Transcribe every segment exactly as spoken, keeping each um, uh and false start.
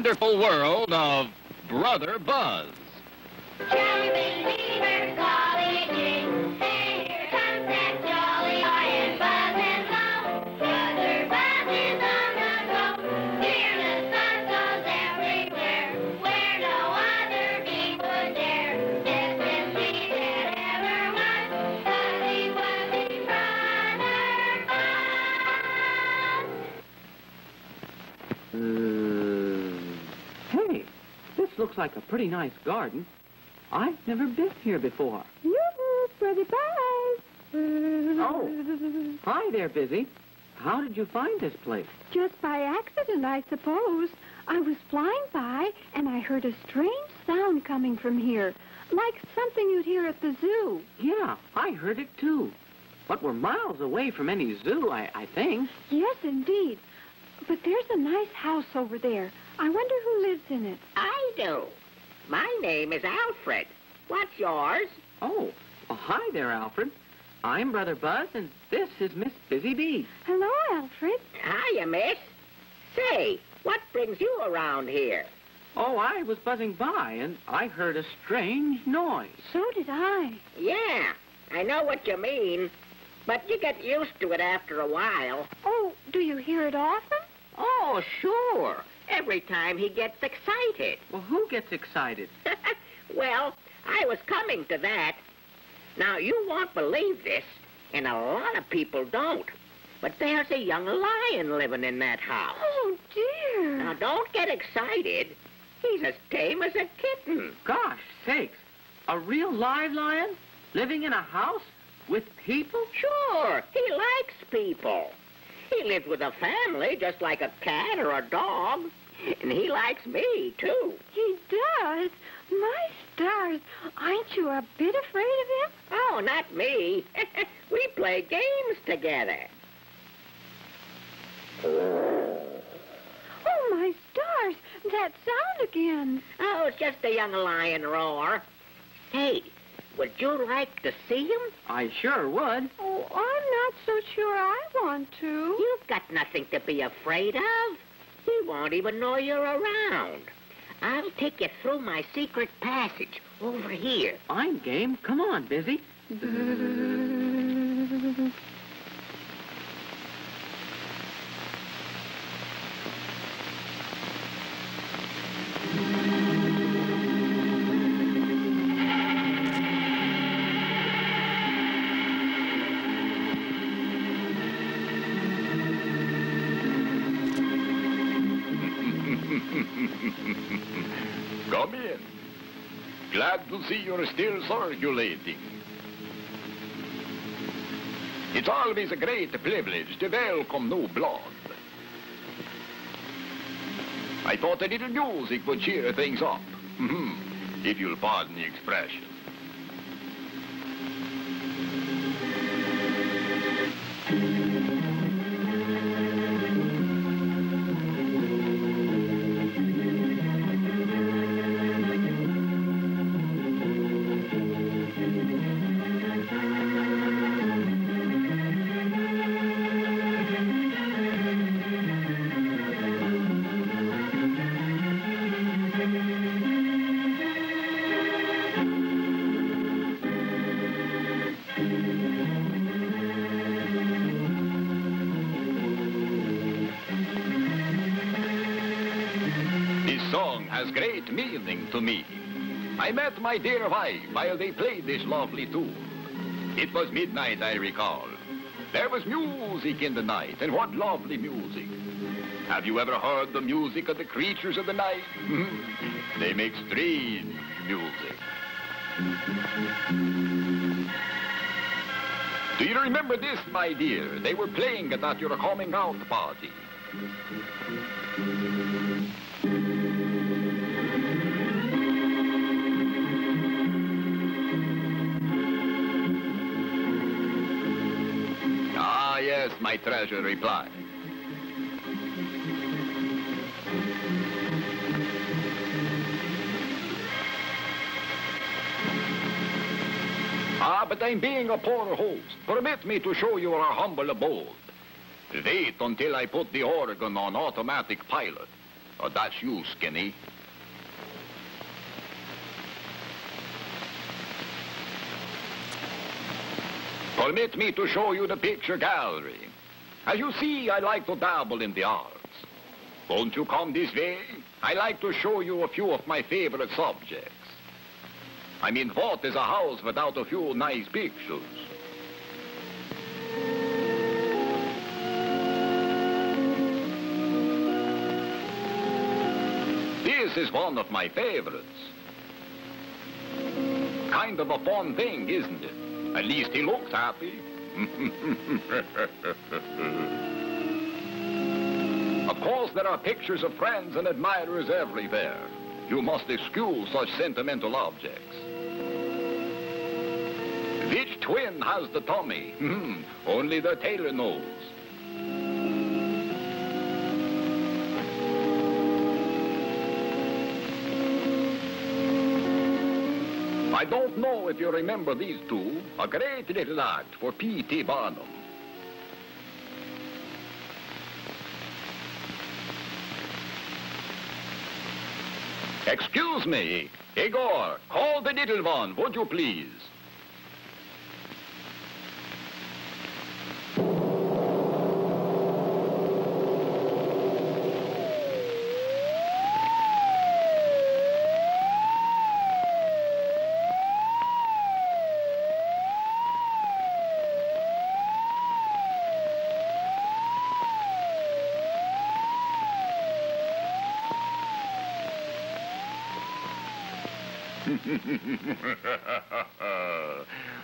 Wonderful World of Brother Buzz. Looks like a pretty nice garden. I've never been here before. Yoo-hoo, Brother Buzz. Oh, hi there, Busy. How did you find this place? Just by accident, I suppose. I was flying by, and I heard a strange sound coming from here, like something you'd hear at the zoo. Yeah, I heard it, too. But we're miles away from any zoo, I, I think. Yes, indeed. But there's a nice house over there. I wonder who lives in it. I do. My name is Alfred. What's yours? Oh, well, hi there, Alfred. I'm Brother Buzz, and this is Miss Busy Bee. Hello, Alfred. Hiya, Miss. Say, what brings you around here? Oh, I was buzzing by, and I heard a strange noise. So did I. Yeah, I know what you mean. But you get used to it after a while. Oh, do you hear it often? Oh, sure. Every time he gets excited. Well, who gets excited? Well, I was coming to that. Now, you won't believe this, and a lot of people don't. But there's a young lion living in that house. Oh, dear. Now, don't get excited. He's as tame as a kitten. Gosh sakes. A real live lion? Living in a house? With people? Sure. He likes people. He lives with a family, just like a cat or a dog. And he likes me, too. He does? My stars, aren't you a bit afraid of him? Oh, not me. We play games together. Oh, my stars, that sound again. Oh, it's just a young lion roar. Hey, would you like to see him? I sure would. Oh, I'm not so sure I want to. You've got nothing to be afraid of. He won't even know you're around. I'll take you through my secret passage over here. I'm game. Come on, Busy. Come in. Glad to see you're still circulating. It's always a great privilege to welcome new blood. I thought a little music would cheer things up, if you'll pardon the expression. Has great meaning to me. I met my dear wife while they played this lovely tune. It was midnight, I recall. There was music in the night, and what lovely music. Have you ever heard the music of the creatures of the night? They make strange music. Do you remember this, my dear? They were playing it at your coming out party. Yes, my treasure replied. Ah, but I'm being a poor host. Permit me to show you our humble abode. Wait until I put the organ on automatic pilot. Oh, that's you, Skinny. Permit me to show you the picture gallery. As you see, I like to dabble in the arts. Won't you come this way? I like to show you a few of my favorite subjects. I mean, what is a house without a few nice pictures? This is one of my favorites. Kind of a fun thing, isn't it? At least he looks happy. Of course, there are pictures of friends and admirers everywhere. You must eschew such sentimental objects. Which twin has the tummy? Hmm, only the tailor knows. I don't know if you remember these two, a great little act for P T Barnum. Excuse me, Igor, call the little one, would you please?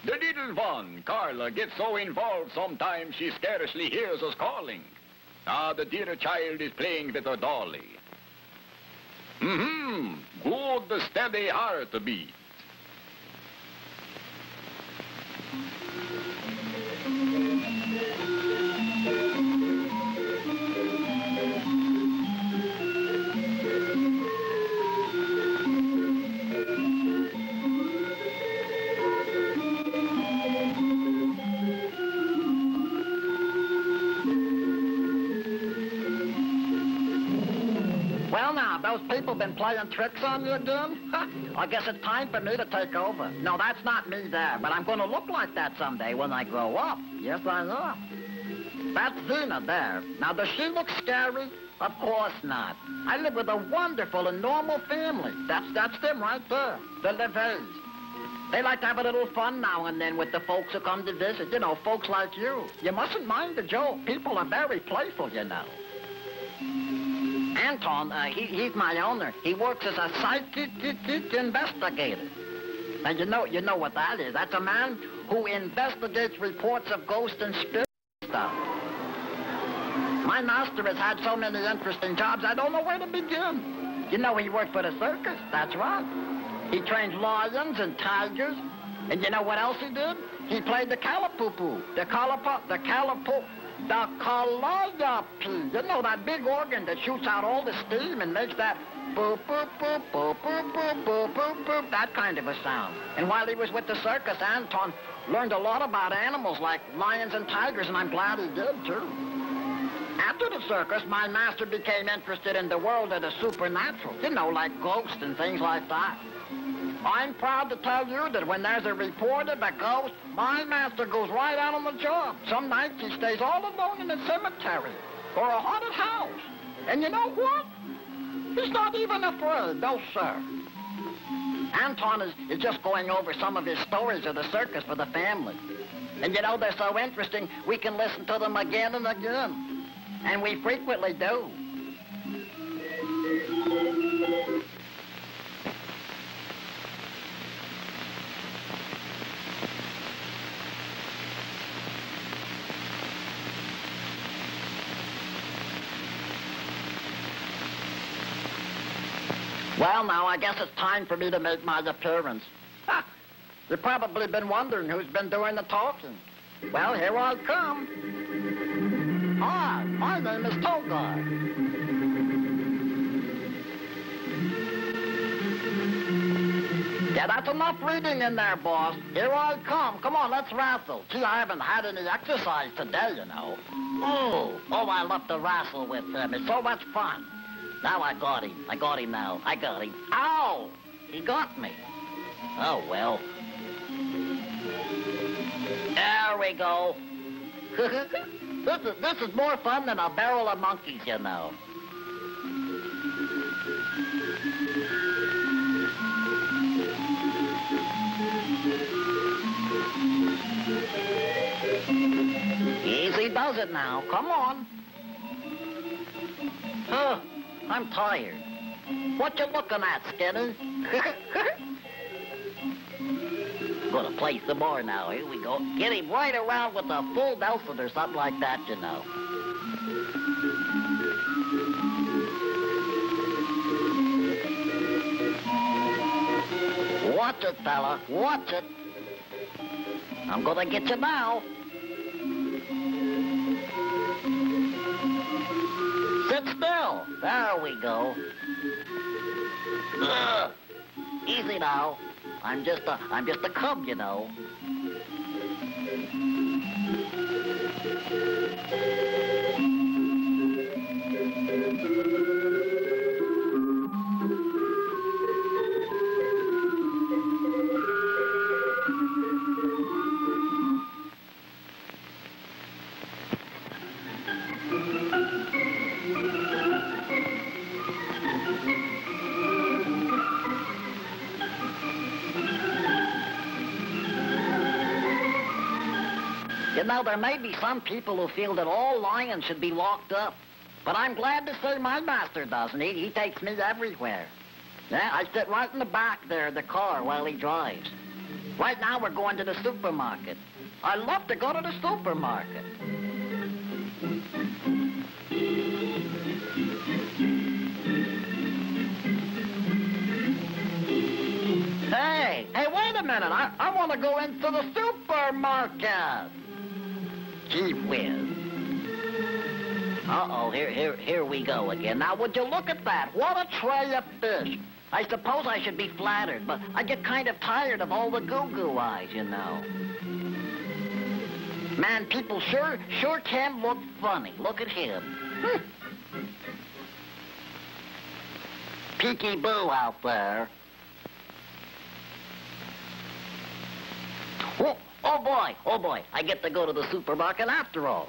The little one, Carla, gets so involved sometimes she scarcely hears us calling. Ah, the dear child is playing with her dolly. Mm-hmm. Good, steady heartbeat. Been playing tricks on you again? I guess it's time for me to take over. No, that's not me there, but I'm going to look like that someday when I grow up. Yes, I know. That's Zeena there. Now, does she look scary? Of course not. I live with a wonderful and normal family. That's, that's them right there, the LaVeys. They like to have a little fun now and then with the folks who come to visit, you know, folks like you. You mustn't mind the joke. People are very playful, you know. Anton, uh, he, he's my owner. He works as a psychic investigator. And you know, you know what that is. That's a man who investigates reports of ghosts and spirit stuff. My master has had so many interesting jobs, I don't know where to begin. You know, he worked for the circus. That's right. He trained lions and tigers. And you know what else he did? He played the calipoopoo, the calipop, the calipop. The calliope, you know, that big organ that shoots out all the steam and makes that boop, boop, boop, boop, boop, boop, boop, boop, boop, that kind of a sound. And while he was with the circus, Anton learned a lot about animals like lions and tigers, and I'm glad he did, too. After the circus, my master became interested in the world of the supernatural, you know, like ghosts and things like that. I'm proud to tell you that when there's a report of a ghost, my master goes right out on the job. Some nights he stays all alone in a cemetery or a haunted house. And you know what? He's not even afraid, no, sir. Anton is, is just going over some of his stories of the circus for the family. And you know, they're so interesting, we can listen to them again and again. And we frequently do. Well, now, I guess it's time for me to make my appearance. Ha! You've probably been wondering who's been doing the talking. Well, here I come. Hi, my name is Togar. Yeah, that's enough reading in there, boss. Here I come. Come on, let's wrestle. Gee, I haven't had any exercise today, you know. Oh, oh, I love to wrestle with them. It's so much fun. Now I got him. I got him now. I got him. Ow! He got me. Oh, well. There we go. This is, this is more fun than a barrel of monkeys, you know. Easy does it now. Come on. Huh. I'm tired. What you looking at, Skinner? Gonna play some more now. Here we go. Get him right around with a full Nelson or something like that, you know. Watch it, fella. Watch it. I'm gonna get you now. Sit still. There we go. Ugh. Easy now. I'm just a, I'm just a cub, you know. Now, there may be some people who feel that all lions should be locked up, but I'm glad to say my master doesn't. He, he takes me everywhere. Yeah, I sit right in the back there of the car while he drives. Right now, we're going to the supermarket. I love to go to the supermarket. Hey, hey, wait a minute. I, I want to go into the supermarket. Gee whiz. Uh-oh, here, here, here we go again. Now, would you look at that? What a tray of fish. I suppose I should be flattered, but I get kind of tired of all the goo-goo eyes, you know. Man, people sure, sure can look funny. Look at him. Hm. Peeky Boo out there. Whoa. Oh, boy, oh, boy, I get to go to the supermarket after all.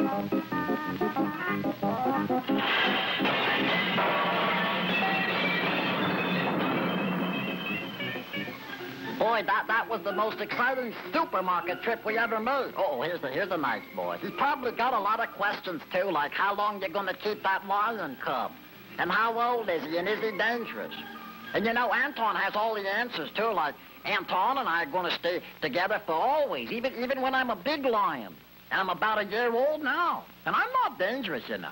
that, that was the most exciting supermarket trip we ever made. Oh, here's a, here's a nice boy. He's probably got a lot of questions, too, like how long you're going to keep that lion cub, and how old is he, and is he dangerous? And, you know, Anton has all the answers, too, like Anton and I are going to stay together for always, even, even when I'm a big lion. And I'm about a year old now, and I'm not dangerous, you know.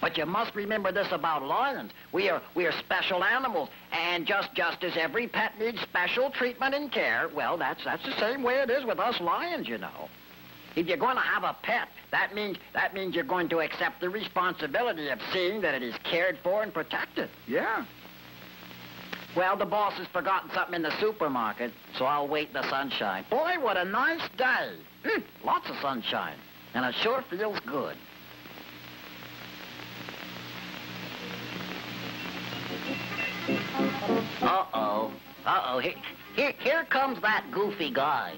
But you must remember this about lions. We are, we are special animals, and just, just as every pet needs special treatment and care, well, that's, that's the same way it is with us lions, you know. If you're going to have a pet, that means, that means you're going to accept the responsibility of seeing that it is cared for and protected. Yeah. Well, the boss has forgotten something in the supermarket, so I'll wait in the sunshine. Boy, what a nice day. Mm, lots of sunshine, and it sure feels good. Uh-oh. Uh-oh. Here, here, here comes that goofy guy.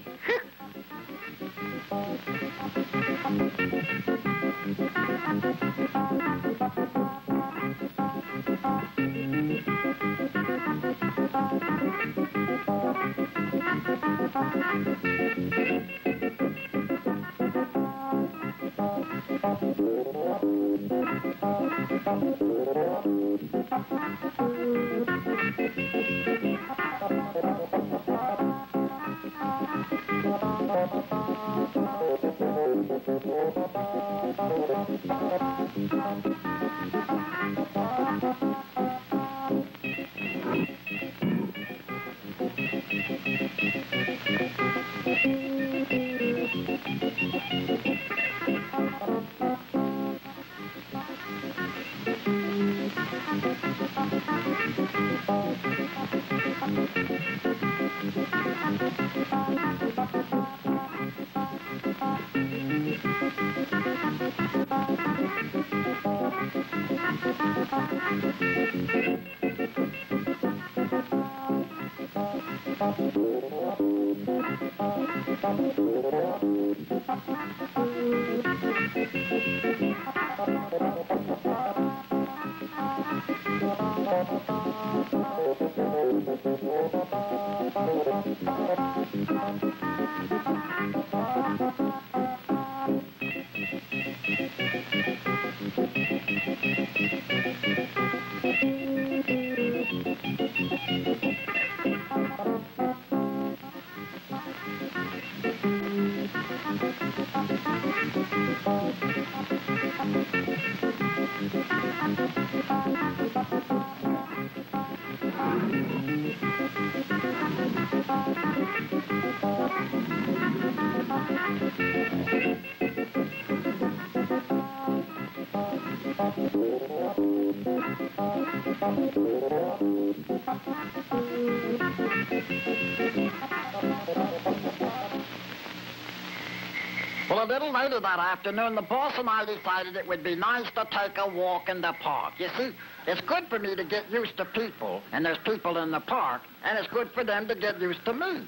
Well, a little later that afternoon, the boss and I decided it would be nice to take a walk in the park. You see, it's good for me to get used to people, and there's people in the park, and it's good for them to get used to me.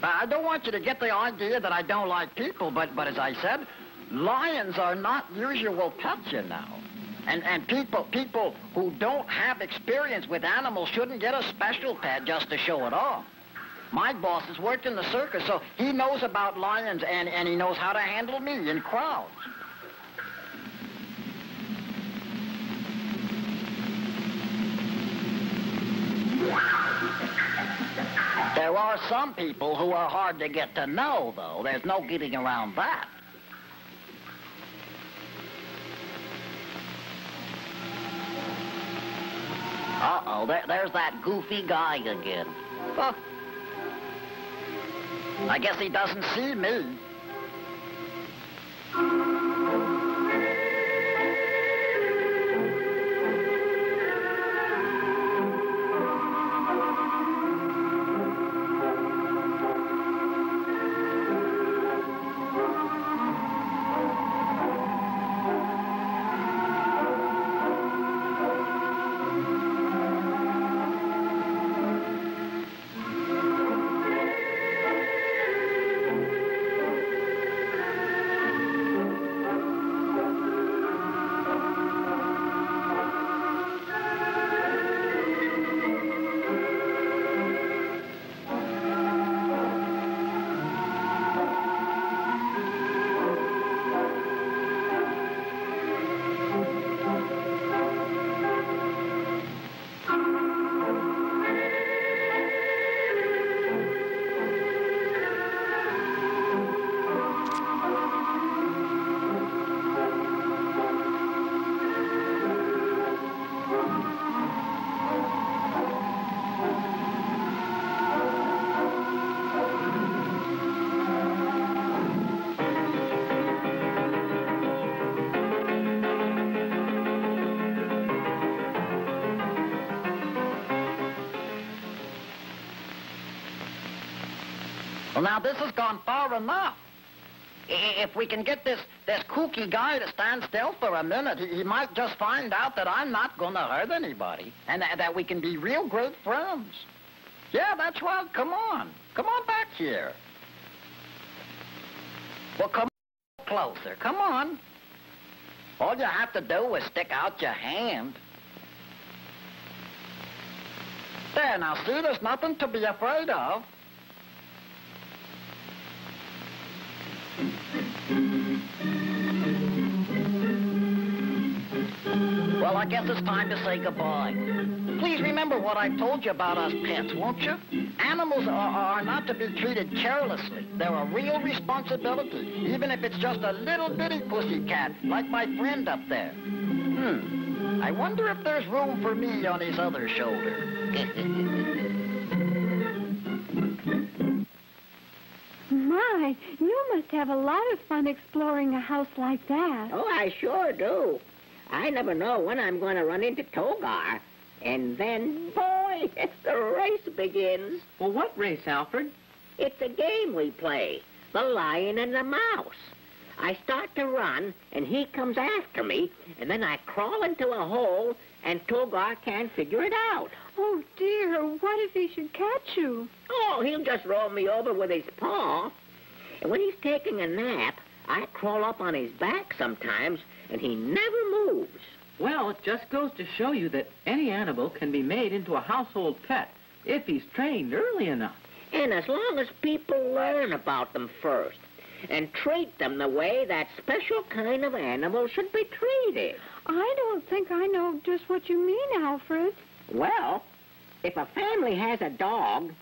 But I don't want you to get the idea that I don't like people, but, but as I said, lions are not usual pets, you know. And, and people, people who don't have experience with animals shouldn't get a special pet just to show it off. My boss has worked in the circus, so he knows about lions, and, and he knows how to handle me in crowds. There are some people who are hard to get to know, though. There's no getting around that. Uh-oh, there, there's that goofy guy again. Huh. I guess he doesn't see me. Well, now, this has gone far enough. If we can get this, this kooky guy to stand still for a minute, he, he might just find out that I'm not going to hurt anybody and th that we can be real great friends. Yeah, that's right. Come on. Come on back here. Well, come closer. Come on. All you have to do is stick out your hand. There, now, see, there's nothing to be afraid of. Well, I guess it's time to say goodbye. Please remember what I told you about us pets, won't you? Animals are, are not to be treated carelessly. They're a real responsibility, even if it's just a little bitty pussycat, like my friend up there. Hmm. I wonder if there's room for me on his other shoulder. My, you must have a lot of fun exploring a house like that. Oh, I sure do. I never know when I'm going to run into Togar. And then, boy, the race begins. Well, what race, Alfred? It's a game we play, the lion and the mouse. I start to run, and he comes after me, and then I crawl into a hole, and Togar can't figure it out. Oh, dear, what if he should catch you? Oh, he'll just roll me over with his paw. And when he's taking a nap, I crawl up on his back sometimes, and he never moves. Well, it just goes to show you that any animal can be made into a household pet if he's trained early enough. And as long as people learn about them first and treat them the way that special kind of animal should be treated. I don't think I know just what you mean, Alfred. Well, if a family has a dog,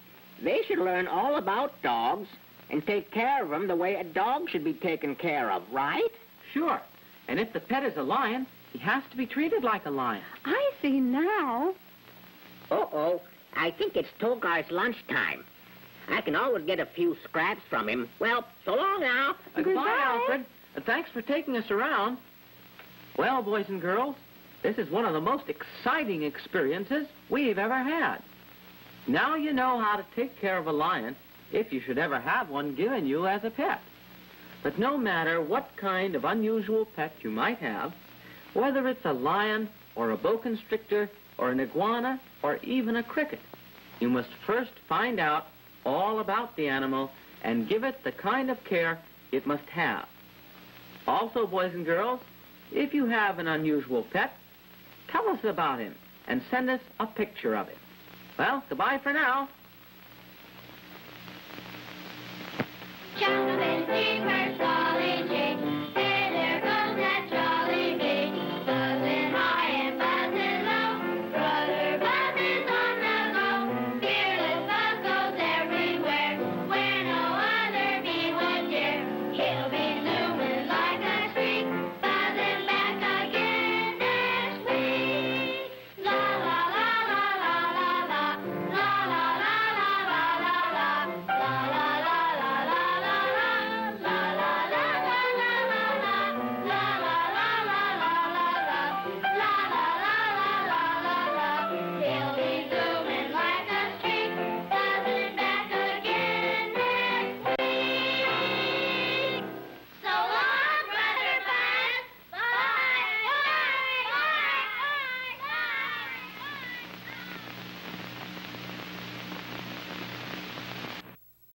they should learn all about dogs and take care of them the way a dog should be taken care of, right? Sure. And if the pet is a lion, he has to be treated like a lion. I see now. Uh-oh. I think it's Togar's lunchtime. I can always get a few scraps from him. Well, so long now. Uh, goodbye, goodbye, Alfred. Uh, thanks for taking us around. Well, boys and girls, this is one of the most exciting experiences we've ever had. Now you know how to take care of a lion if you should ever have one given you as a pet. But no matter what kind of unusual pet you might have, whether it's a lion or a boa constrictor or an iguana or even a cricket, you must first find out all about the animal and give it the kind of care it must have. Also, boys and girls, if you have an unusual pet, tell us about him and send us a picture of it. Well, goodbye for now.